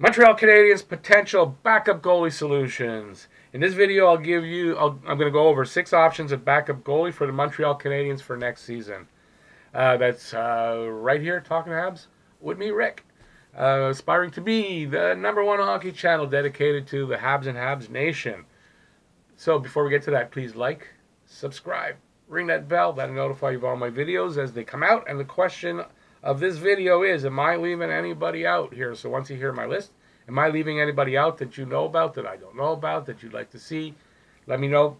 Montreal Canadiens potential backup goalie solutions. In this video, I'll give you, I'm going to go over 6 options of backup goalie for the Montreal Canadiens for next season. That's right here, Talking Habs, with me, Rick. Aspiring to be the #1 hockey channel dedicated to the Habs and Habs Nation. So before we get to that, please like, subscribe, ring that bell. That'll notify you of all my videos as they come out. And the question of this video is, am I leaving anybody out here? So once you hear my list, am I leaving anybody out that you know about, that I don't know about, that you'd like to see? Let me know.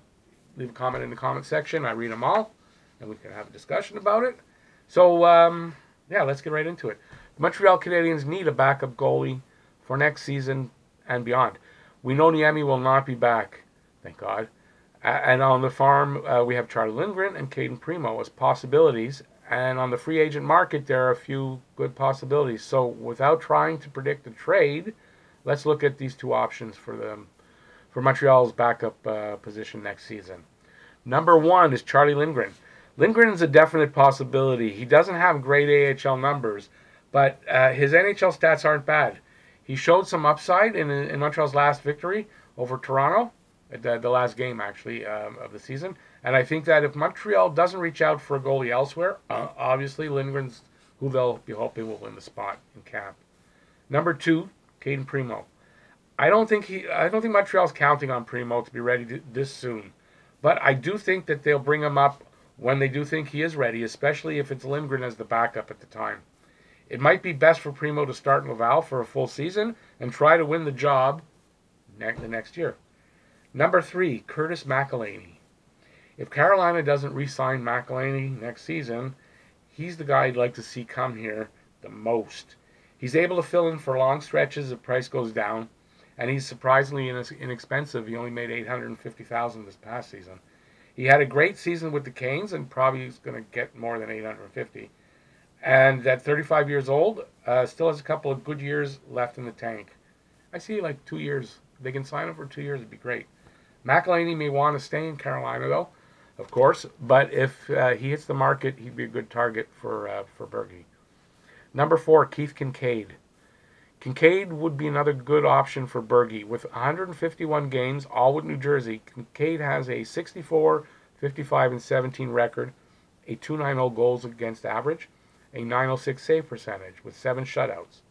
Leave a comment in the comment section. I read them all, and we can have a discussion about it. So, yeah, let's get right into it. The Montreal Canadiens need a backup goalie for next season and beyond. We know Niemi will not be back, thank God. And on the farm, we have Charlie Lindgren and Cayden Primeau as possibilities. And on the free agent market, there are a few good possibilities. So without trying to predict a trade, let's look at these 2 options for Montreal's backup position next season. #1 is Charlie Lindgren. Lindgren is a definite possibility. He doesn't have great AHL numbers, but his NHL stats aren't bad. He showed some upside in Montreal's last victory over Toronto, the last game, actually, of the season. And I think that if Montreal doesn't reach out for a goalie elsewhere, obviously Lindgren's who they'll be hoping will win the spot in camp. #2, Cayden Primeau. I don't think Montreal's counting on Primeau to be ready this soon, but I do think that they'll bring him up when they do think he is ready, especially if it's Lindgren as the backup at the time. It might be best for Primeau to start in Laval for a full season and try to win the job the next year. #3, Curtis McElhinney. If Carolina doesn't re-sign McElhinney next season, he's the guy I'd like to see come here the most. He's able to fill in for long stretches if Price goes down, and he's surprisingly inexpensive. He only made $850,000 this past season. He had a great season with the Canes, and probably is going to get more than $850,000. And at 35 years old, still has a couple of good years left in the tank. I see like 2 years. If they can sign him for 2 years, it'd be great. McElhinney may want to stay in Carolina, though, of course, but if he hits the market, he'd be a good target for Berge. #4, Keith Kincaid. Kincaid would be another good option for Berge. With 151 games, all with New Jersey, Kincaid has a 64, 55, and 17 record, a 2.90 goals against average, a 9.06 save percentage with 7 shutouts.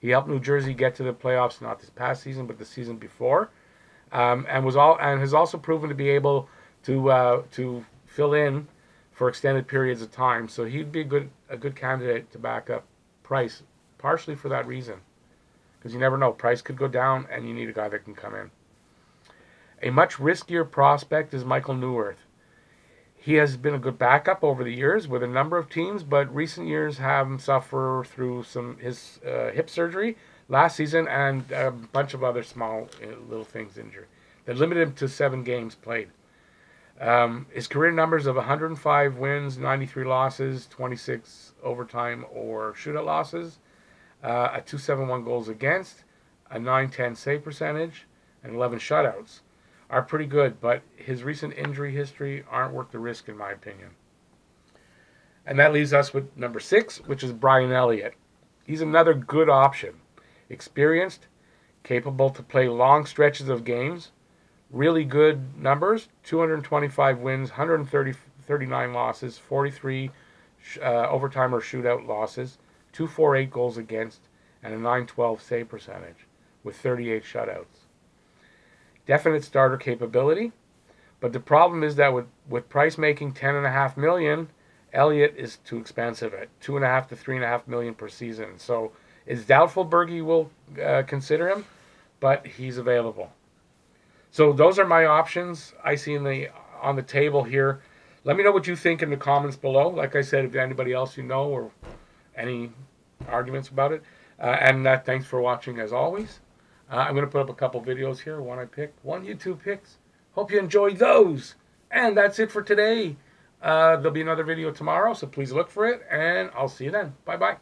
He helped New Jersey get to the playoffs not this past season, but the season before, and has also proven to be able to fill in for extended periods of time. So he'd be a good candidate to back up Price, partially for that reason, because you never know. Price could go down, and you need a guy that can come in. A much riskier prospect is Michael Neuvirth. He has been a good backup over the years with a number of teams, but recent years have him suffer through his hip surgery last season and a bunch of other small little things injury that limited him to 7 games played. His career numbers of 105 wins, 93 losses, 26 overtime or shootout losses, a 2.71 goals against, a 9.10 save percentage, and 11 shutouts are pretty good, but his recent injury history aren't worth the risk, in my opinion. And that leaves us with #6, which is Brian Elliott. He's another good option. Experienced, capable to play long stretches of games, really good numbers, 225 wins, 139 losses, 43 overtime or shootout losses, 2.48 goals against, and a 9.12 save percentage with 38 shutouts. Definite starter capability, but the problem is that with Price making $10.5 million, Elliott is too expensive at $2.5 to $3.5 million per season. So it's doubtful Berge will consider him, but he's available. So those are my options I see on the table here. Let me know what you think in the comments below. Like I said, if anybody else you know or any arguments about it. And thanks for watching as always. I'm going to put up a couple videos here. One I picked, one YouTube picks. Hope you enjoyed those. And that's it for today. There'll be another video tomorrow, so please look for it. And I'll see you then. Bye-bye.